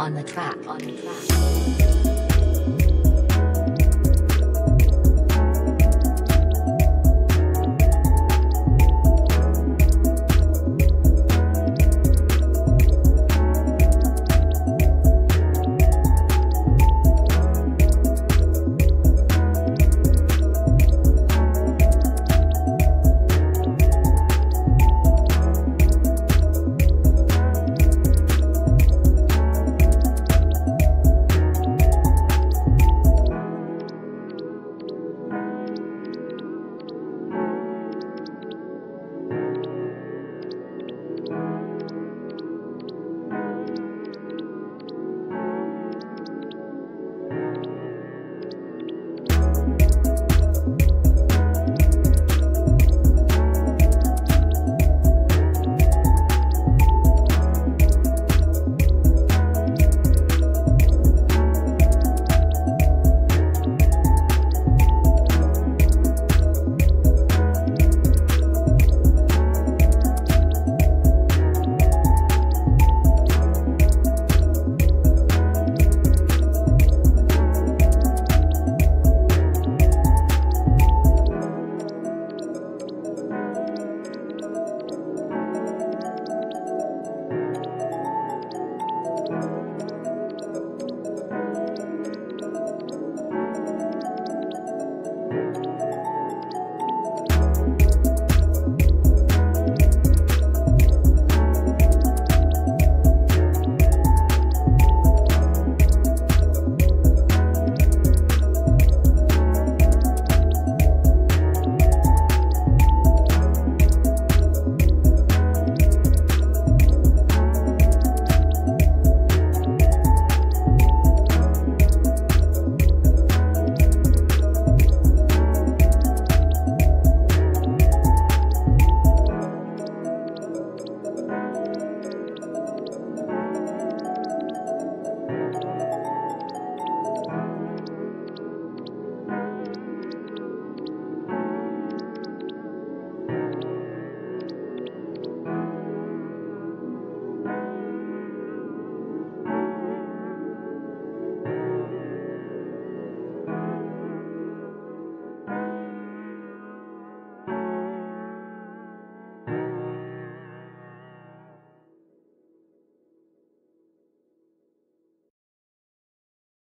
on the track.